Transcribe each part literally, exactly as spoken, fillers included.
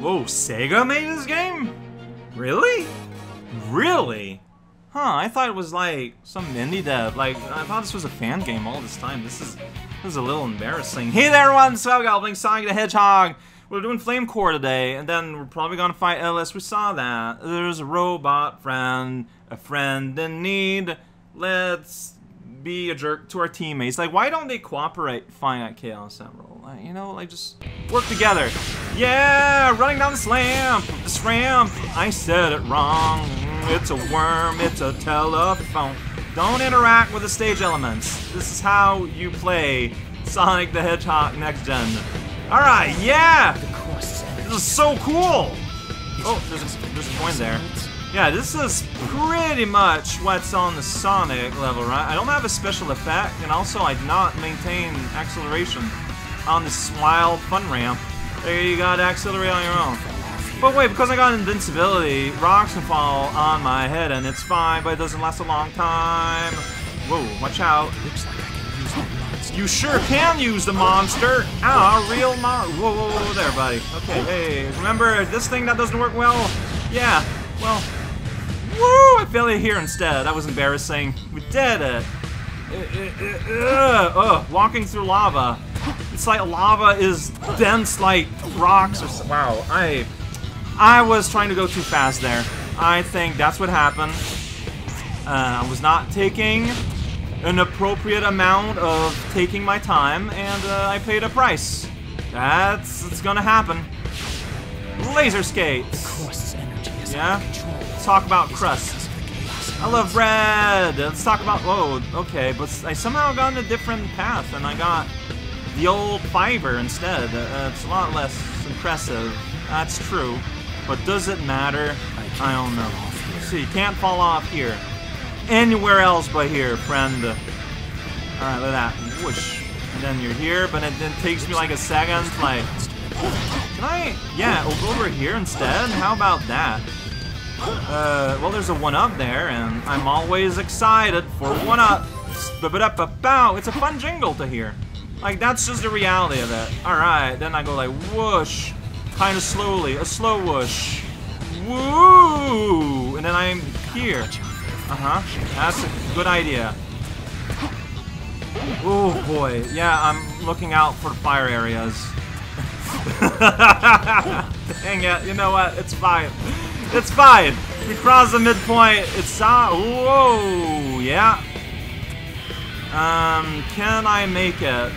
Whoa, SEGA made this game? Really? Really? Huh, I thought it was like some indie dev. Like, I thought this was a fan game all this time. This is this is a little embarrassing. Hey there, everyone! So I'm playing Sonic the Hedgehog. We're doing Flame Core today, and then we're probably gonna fight Ellis. We saw that. There's a robot friend, a friend in need. Let's be a jerk to our teammates. Like, why don't they cooperate? Fine at Chaos Emerald. Like, you know, like, just work together. Yeah, running down this lamp, this ramp. I said it wrong. It's a worm, it's a telephone. Don't interact with the stage elements. This is how you play Sonic the Hedgehog Next Gen. Alright, yeah! This is so cool! Oh, there's a, there's a coin there. Yeah, this is pretty much what's on the Sonic level, right? I don't have a special effect, and also I do not maintain acceleration on this wild fun ramp. There, you gotta accelerate on your own. But wait, because I got invincibility, rocks can fall on my head, and it's fine, but it doesn't last a long time. Whoa, watch out. Looks like I can use that monster. You sure can use the monster! Ah, real mon- whoa, whoa, whoa, there, buddy. Okay, hey, remember, this thing that doesn't work well? Yeah, well... Woo! I failed it here instead. That was embarrassing. We did it. Uh, uh, uh, walking through lava. It's like lava is dense like rocks or something. Wow, I... I was trying to go too fast there. I think that's what happened. Uh, I was not taking an appropriate amount of taking my time, and uh, I paid a price. That's... it's gonna happen. Laser skates! Yeah? Let's talk about crust. I love bread! Let's talk about... oh, okay, but I somehow got on a different path, and I got the old fiber instead. Uh, it's a lot less impressive. That's true. But does it matter? I don't know. See, you can't fall off here. Anywhere else but here, friend. Alright, look at that. Whoosh. And then you're here, but it then takes me like a second. Like, can I? Yeah, we'll go over here instead. How about that? Uh, well, there's a one-up there, and I'm always excited for one-up. It's a fun jingle to hear. Like, that's just the reality of it. Alright, then I go like, whoosh. Kind of slowly, a slow whoosh. Woo! And then I'm here. Uh-huh. That's a good idea. Oh boy. Yeah, I'm looking out for fire areas. Dang it. You know what? It's fine. It's fine. We crossed the midpoint. It's uh whoa, yeah. Um, can I make it?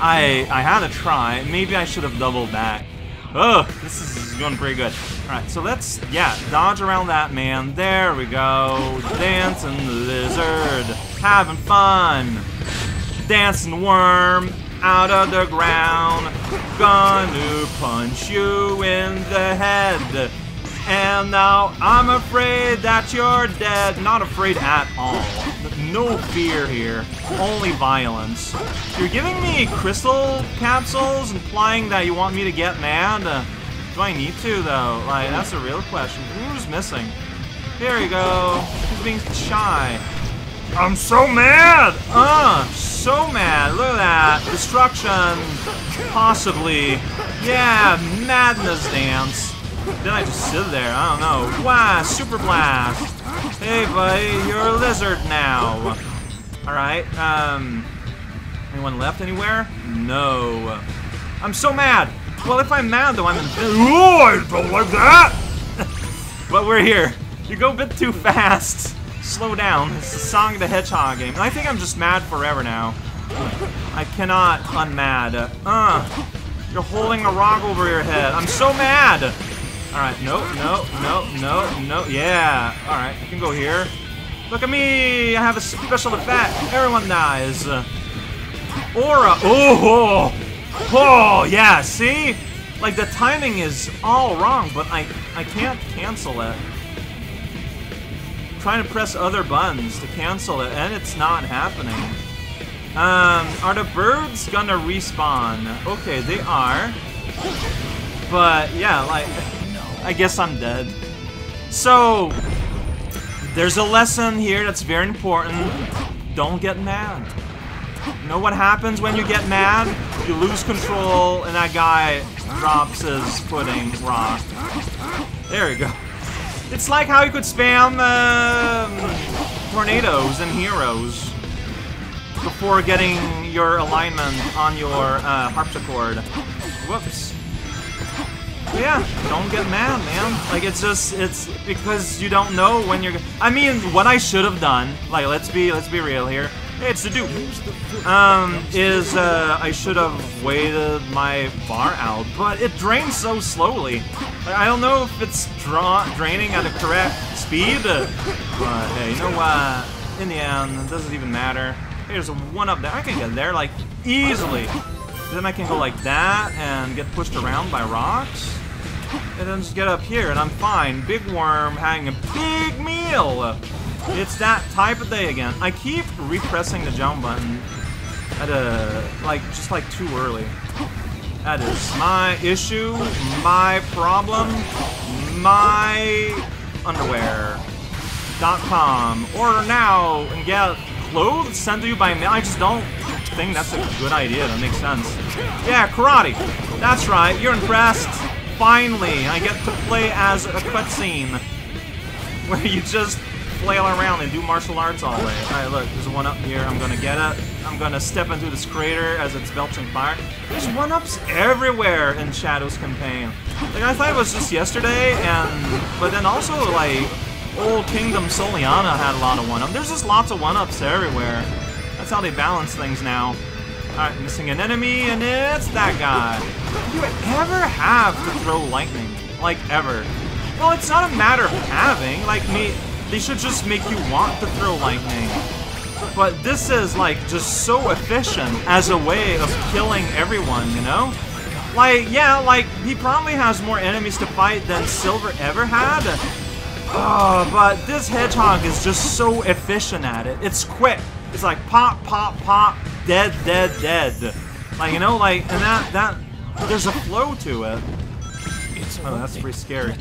I I had a try. Maybe I should have doubled back. Ugh, this is going pretty good. Alright, so let's, yeah, dodge around that man. There we go. Dancing lizard. Having fun. Dancing worm. Out of the ground. Gonna punch you in the head. And now I'm afraid that you're dead. Not afraid at all. No fear here. Only violence. You're giving me crystal capsules, implying that you want me to get mad. Uh, do I need to, though? Like, that's a real question. Who's missing? Here you go. Who's being shy? I'm so mad! Uh, so mad. Look at that. Destruction. Possibly. Yeah, madness dance. Then I just sit there, I don't know. Wow, super blast! Hey buddy, you're a lizard now. Alright, um anyone left anywhere? No. I'm so mad! Well, if I'm mad though, I'm in ooh, I don't like that! But we're here. You go a bit too fast. Slow down. It's the Sonic the Hedgehog game. And I think I'm just mad forever now. I cannot unmad. Uh You're holding a rock over your head. I'm so mad! Alright, no, no, no, no, no, yeah. Alright, you can go here. Look at me! I have a special effect. Everyone dies. Aura. Oh! Oh, yeah, see? Like, the timing is all wrong, but I, I can't cancel it. I'm trying to press other buttons to cancel it, and it's not happening. Um, are the birds gonna respawn? Okay, they are. But, yeah, like... I guess I'm dead. So, there's a lesson here that's very important. Don't get mad. You know what happens when you get mad? You lose control, and that guy drops his footing rock. There we go. It's like how you could spam uh, tornadoes and heroes before getting your alignment on your uh, harpsichord. Whoops. Yeah, don't get mad, man. Like, it's just, it's because you don't know when you're... I mean, what I should have done, like, let's be, let's be real here. It's a dupe. Um, is, uh, I should have waited my bar out, but it drains so slowly. Like, I don't know if it's dra draining at the correct speed, but hey, you know what? In the end, it doesn't even matter. There's one up there. I can get there, like, easily. Then I can go like that and get pushed around by rocks. And then just get up here and I'm fine. Big worm having a big meal. It's that type of day again. I keep repressing the jump button at a, like, just like too early. That is my issue, my problem, my underwear dot com. Order now and get clothes sent to you by mail. I just don't think that's a good idea. That makes sense. Yeah, karate. That's right. You're impressed. Finally, I get to play as a cutscene where you just flail around and do martial arts all the way. Alright, look, there's one up here. I'm gonna get it. I'm gonna step into this crater as it's belching fire. There's one-ups everywhere in Shadow's campaign. Like, I thought it was just yesterday, and but then also, like, old Kingdom Soliana had a lot of one-ups. There's just lots of one-ups everywhere. That's how they balance things now. Alright, missing an enemy, and it's that guy. Do you ever have to throw lightning? Like, ever. Well, it's not a matter of having. Like, me... They should just make you want to throw lightning. But this is, like, just so efficient as a way of killing everyone, you know? Like, yeah, like, he probably has more enemies to fight than Silver ever had. Oh, but this hedgehog is just so efficient at it. It's quick. It's like, pop, pop, pop, dead, dead, dead. Like, you know, like, and that, that, there's a flow to it. Oh, that's pretty scary.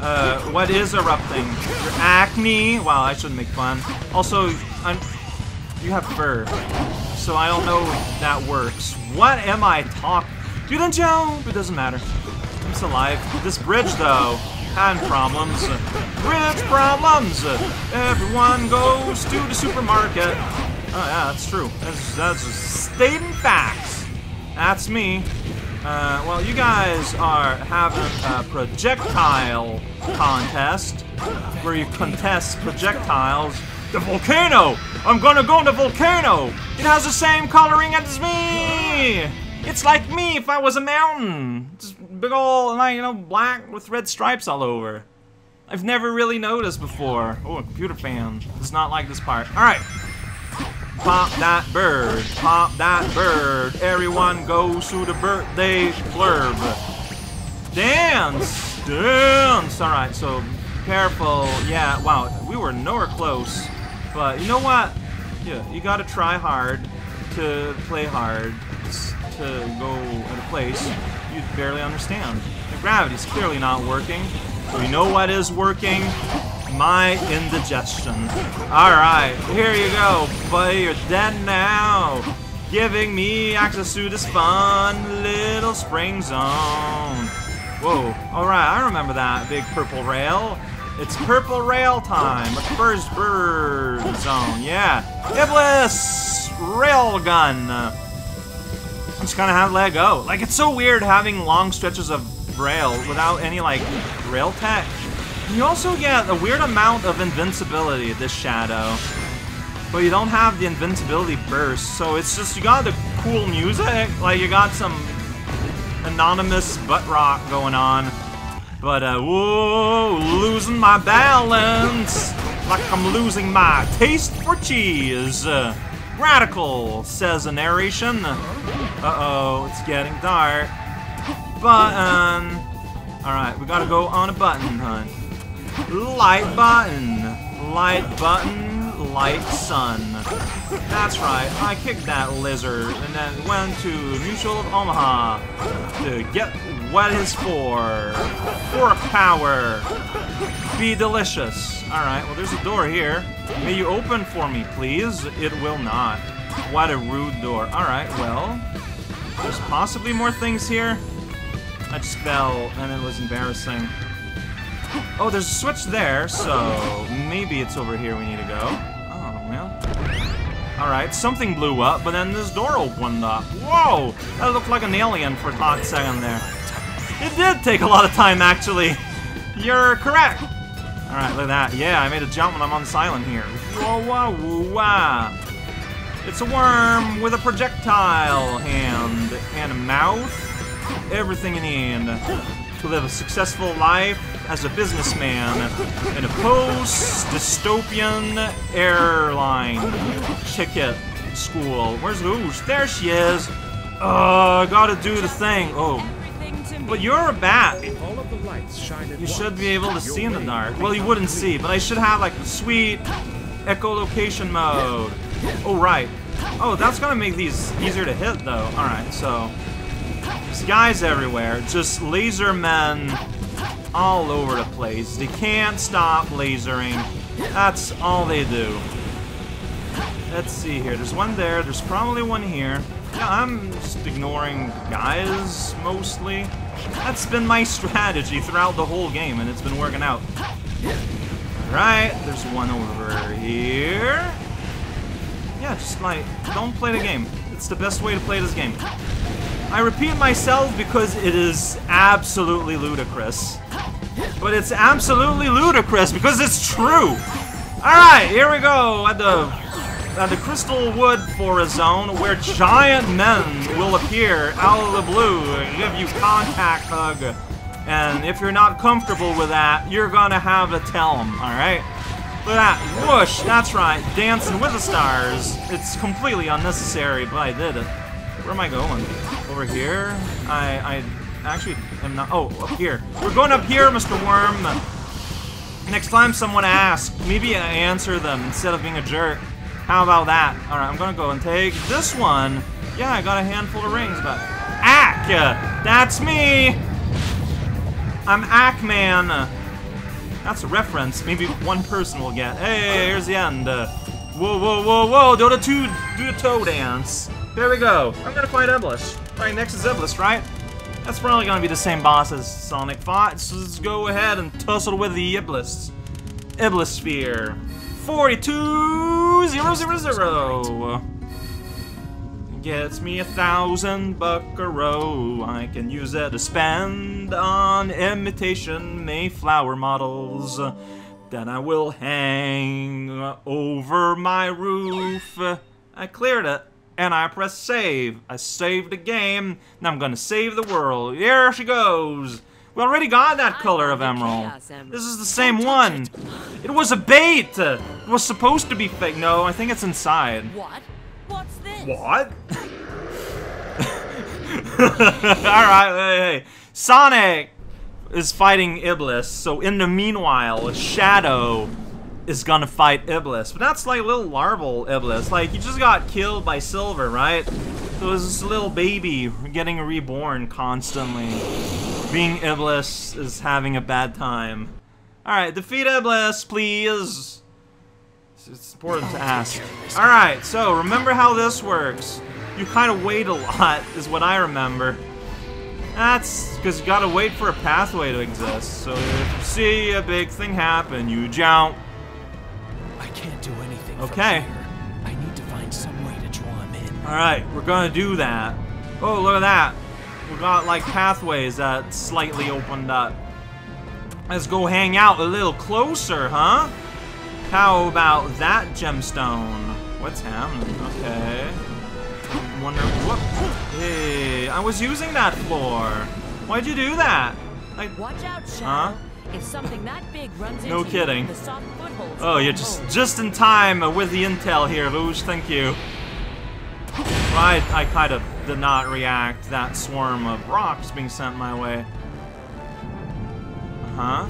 Uh, what is erupting? Your acne? Wow, I shouldn't make fun. Also, I'm, you have fur. So I don't know if that works. What am I talking? You don't jump! It doesn't matter. I'm still alive. This bridge, though, had problems. Bridge problems! Everyone goes to the supermarket. Oh, yeah, that's true. That's, that's stating facts. That's me. Uh, well, you guys are having a projectile contest, where you contest projectiles. The volcano! I'm gonna go on the volcano! It has the same coloring as me! It's like me if I was a mountain! Just big ol', like, you know, black with red stripes all over. I've never really noticed before. Oh, a computer fan. It's not like this part. Alright. Pop that bird, pop that bird, everyone goes to the birthday blurb. Dance, dance! Alright, so careful, yeah, wow, we were nowhere close. But you know what? Yeah, you gotta try hard to play hard to go at a place you barely understand. The gravity's clearly not working, so you know what is working? My indigestion. Alright, here you go, buddy, you're dead now. Giving me access to this fun little spring zone. Whoa, alright, I remember that big purple rail. It's purple rail time, the first bird zone, yeah. Iblis rail gun. I'm just gonna have to let it go. Like, it's so weird having long stretches of rail without any, like, rail tech. You also get a weird amount of invincibility, this Shadow. But you don't have the invincibility burst, so it's just, you got the cool music, like you got some anonymous butt rock going on. But, uh, whoa, losing my balance! Like I'm losing my taste for cheese! Uh, radical, says the narration. Uh-oh, it's getting dark. But, um, alright, we gotta go on a button hunt. Light button, light button, light sun. That's right, I kicked that lizard and then went to Mutual of Omaha to get what it's for. Fork power. Be delicious. Alright, well there's a door here. May you open for me, please? It will not. What a rude door. Alright, well, there's possibly more things here. touch spell, and it was embarrassing. Oh, there's a switch there, so maybe it's over here we need to go. Oh, well. Alright, something blew up, but then this door opened up. Whoa! That looked like an alien for a hot second there. It did take a lot of time, actually. You're correct. Alright, look at that. Yeah, I made a jump when I'm on silent here. Whoa, whoa, whoa, whoa. It's a worm with a projectile hand and a mouth. Everything you need to live a successful life as a businessman in a post-dystopian airline ticket school. Where's Rouge? There she is. Uh, gotta do the thing. Oh, but you're a bat. You should be able to see in the dark. Well, you wouldn't see, but I should have like sweet echolocation mode. Oh, right. Oh, that's gonna make these easier to hit, though. Alright, so... there's guys everywhere. Just laser men all over the place. They can't stop lasering. That's all they do. Let's see here. There's one there. There's probably one here. Yeah, I'm just ignoring guys, mostly. That's been my strategy throughout the whole game, and it's been working out. Alright, there's one over here. Yeah, just like, don't play the game. It's the best way to play this game. I repeat myself because it is absolutely ludicrous. But it's absolutely ludicrous because it's true! Alright, here we go at the, at the Crystal Wood Forest Zone, where giant men will appear out of the blue and give you contact hug. And if you're not comfortable with that, you're gonna have to tell them, alright? Look at that, whoosh, that's right, dancing with the stars. It's completely unnecessary, but I did it. Where am I going? Over here? I, I actually am not, oh, up here. We're going up here, Mister Worm. Next time someone asks, maybe I answer them instead of being a jerk. How about that? All right, I'm gonna go and take this one. Yeah, I got a handful of rings, but Ack, that's me. I'm Ack Man. That's a reference. Maybe one person will get. Hey, here's the end. Uh, whoa, whoa, whoa, whoa! Do the two, do the toe dance. There we go. I'm gonna fight Iblis. Right next is Iblis, right? That's probably gonna be the same boss as Sonic Fox. So let's go ahead and tussle with the Iblis. Iblis Sphere. Forty-two zero zero zero. Gets me a thousand buckaroo. I can use it to spend on imitation Mayflower models. Then I will hang over my roof. I cleared it, and I press save. I saved the game. Now I'm gonna save the world. Here she goes. We already got that color of emerald. This is the same one. It was a bait. It was supposed to be fake. No, I think it's inside. What? What's this? What? Alright, hey, hey. Sonic is fighting Iblis, so in the meanwhile, Shadow is gonna fight Iblis. But that's like little larval Iblis. Like, you just got killed by Silver, right? So it was this little baby getting reborn constantly. Being Iblis is having a bad time. Alright, defeat Iblis, please. It's important to ask. Alright, so remember how this works. You kind of wait a lot, is what I remember. That's because you gotta wait for a pathway to exist. So if you see a big thing happen, you jump. I can't do anything. Okay. I need to find some way to draw him in. Alright, we're gonna do that. Oh, look at that. We got like pathways that slightly opened up. Let's go hang out a little closer, huh? How about that gemstone? What's happening? Okay. Wonder. Whoop. Hey, I was using that floor. Why'd you do that? Like. Watch out, Shadow. Huh? If something that big runs no into kidding. You, the oh, you're just hold. Just in time with the intel here, Rouge. Thank you. Well, I I kind of did not react that swarm of rocks being sent my way. Uh huh.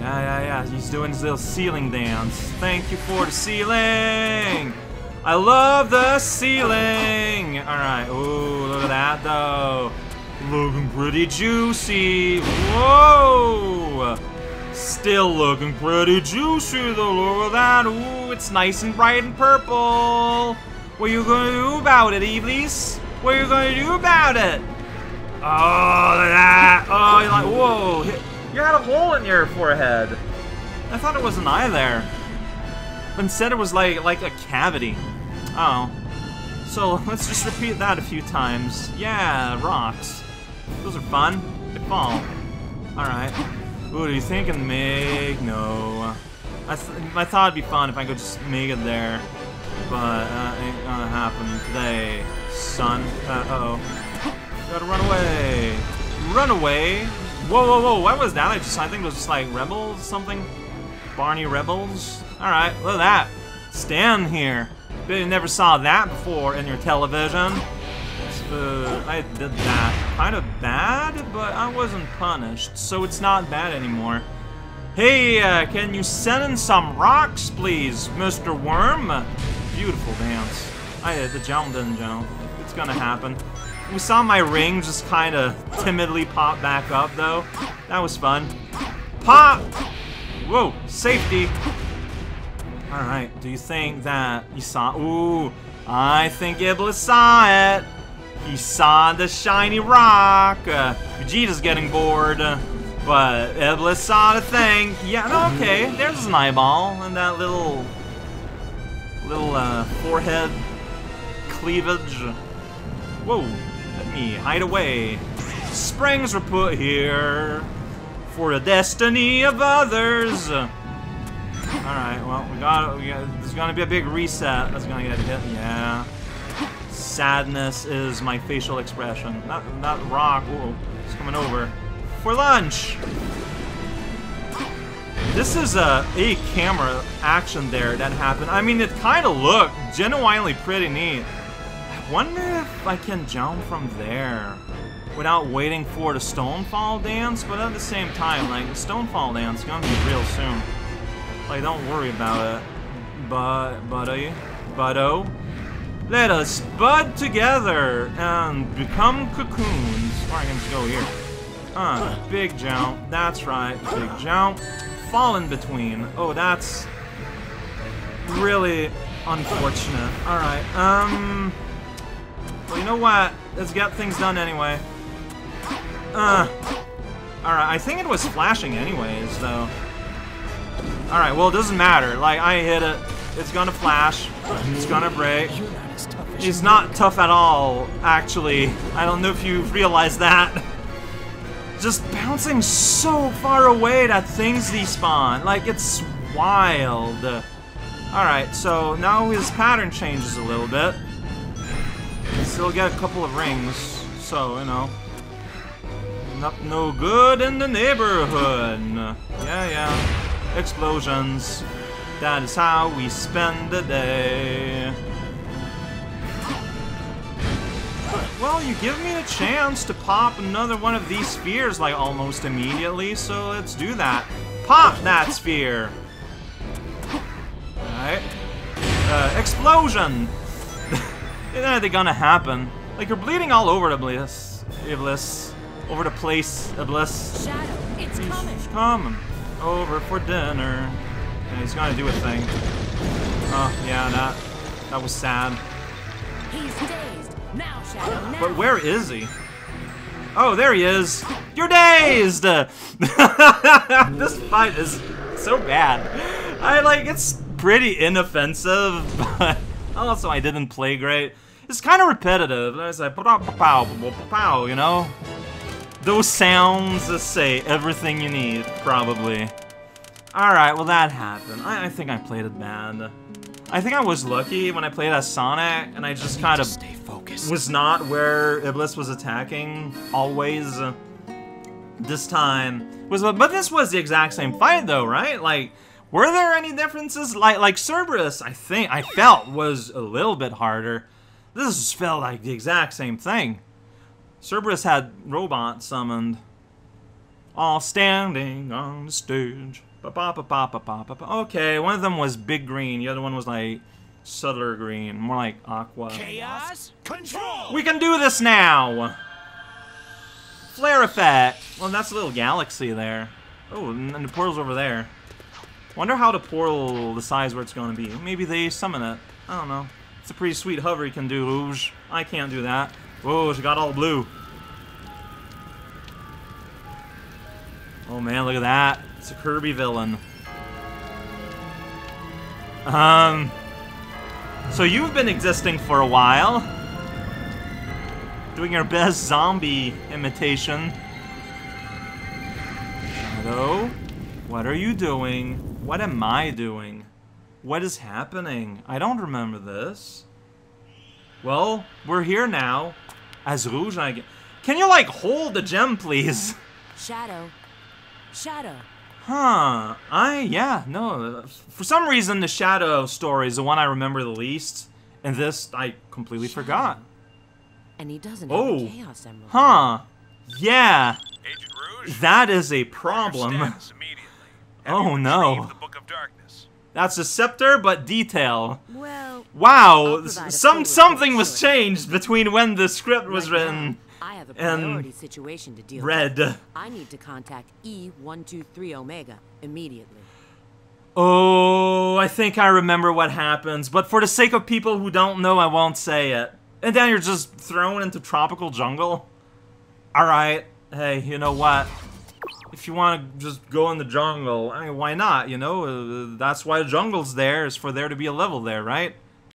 Yeah, yeah, yeah, he's doing his little ceiling dance. Thank you for the ceiling! I love the ceiling! Alright, ooh, look at that though. Looking pretty juicy. Whoa! Still looking pretty juicy though, look at that. Ooh, it's nice and bright and purple. What are you gonna do about it, Iblis? What are you gonna do about it? that! Oh, you're like, whoa! Hit. You had a hole in your forehead. I thought it was an eye there. Instead, it was like like a cavity. Oh. So let's just repeat that a few times. Yeah, rocks. Those are fun. They fall. All right. What are you thinking, Meg? No. I, th I thought it'd be fun if I could just make it there, but uh, ain't gonna happen today, son. Uh oh. Gotta run away. Run away. Whoa, whoa, whoa! What was that? I just I think it was just like rebels, something. Barney Rebels. All right. Look at that. Stand here. Bet you never saw that before in your television. Uh, I did that. Kind of bad, but I wasn't punished, so it's not bad anymore. Hey, uh, can you send in some rocks, please, Mister Worm? Beautiful dance. I uh, the jump didn't jump. It's gonna happen. We saw my ring just kind of timidly pop back up, though. That was fun. Pop! Whoa, safety. All right. Do you think that you saw? Ooh, I think Iblis saw it. He saw the shiny rock. Uh, Vegeta's getting bored, uh, but Iblis saw the thing. Yeah, no, okay. There's an eyeball and that little, little uh, forehead cleavage. Whoa! Let me hide away. Springs were put here for the destiny of others. All right. Well, we got. We got there's gonna be a big reset. That's gonna get hit. Yeah. Sadness is my facial expression. That, that rock, whoa, it's coming over. For lunch! This is a, a camera action there that happened. I mean, it kind of looked genuinely pretty neat. I wonder if I can jump from there without waiting for the stonefall dance, but at the same time, like, the stonefall dance is gonna be real soon. Like, don't worry about it. But, buddy, buddo. Let us bud together and become cocoons. Or I can just go here. Uh, big jump. That's right, big jump. Fall in between. Oh, that's really unfortunate. All right. Um. Well, you know what? Let's get things done anyway. Uh. All right. I think it was flashing anyways, though. All right. Well, it doesn't matter. Like I hit it. It's gonna flash. It's gonna break. He's not tough at all, actually. I don't know if you've realized that. Just bouncing so far away that things despawn. Like, it's wild. Alright, so now his pattern changes a little bit. Still get a couple of rings, so, you know. Not no good in the neighborhood. Yeah, yeah. Explosions. That is how we spend the day. Well, you give me a chance to pop another one of these spheres, like, almost immediately, so let's do that. Pop that sphere! Alright. Uh, explosion! It ain't gonna happen. Like, you're bleeding all over the bliss. Iblis. Over the place, Iblis. Shadow, it's coming. It's coming. Over for dinner. And he's gonna do a thing. Oh, yeah, that, that was sad. He's dead. Now, Shadow, now. But where is he? Oh, there he is! You're dazed! This fight is so bad. I like, it's pretty inoffensive, but also I didn't play great. It's kind of repetitive. I was like, pow, you know? Those sounds that say everything you need, probably. Alright, well that happened. I, I think I played it bad. I think I was lucky when I played as Sonic, and I just kind of stay focused. Was not where Iblis was attacking, always. Uh, this time was, but this was the exact same fight though, right? Like, were there any differences? Like, like Cerberus, I think, I felt was a little bit harder. This just felt like the exact same thing. Cerberus had robots summoned. All standing on the stage. Okay, one of them was big green, the other one was like subtler green, more like aqua. Chaos control! We can do this now! Flare effect! Well, that's a little galaxy there. Oh, and the portal's over there. Wonder how the portal decides where it's gonna be. Maybe they summon it. I don't know. It's a pretty sweet hover you can do, Rouge. I can't do that. Whoa, she got all blue. Oh man, look at that. It's a Kirby villain. Um, so you've been existing for a while. Doing your best zombie imitation. Shadow, what are you doing? What am I doing? What is happening? I don't remember this. Well, we're here now. As Rouge, I get... Can you, like, hold the gem, please? Shadow. Shadow. Huh. I, yeah, no. For some reason, the Shadow story is the one I remember the least. And this, I completely Shadow. forgot. And he doesn't oh. have a Chaos Emerald. Huh. Yeah. Agent Rouge, that is a problem. Oh, no. The Book of Darkness. That's a scepter, but detail. Well, wow. Some Something was sure. changed between when the script was right written. Now. I have a priority situation to deal red. with. I need to contact E one two three Omega immediately. Oh, I think I remember what happens, but for the sake of people who don't know, I won't say it. And then you're just thrown into tropical jungle? Alright, hey, you know what? If you want to just go in the jungle, I mean, why not, you know? Uh, that's why the jungle's there, is for there to be a level there, right?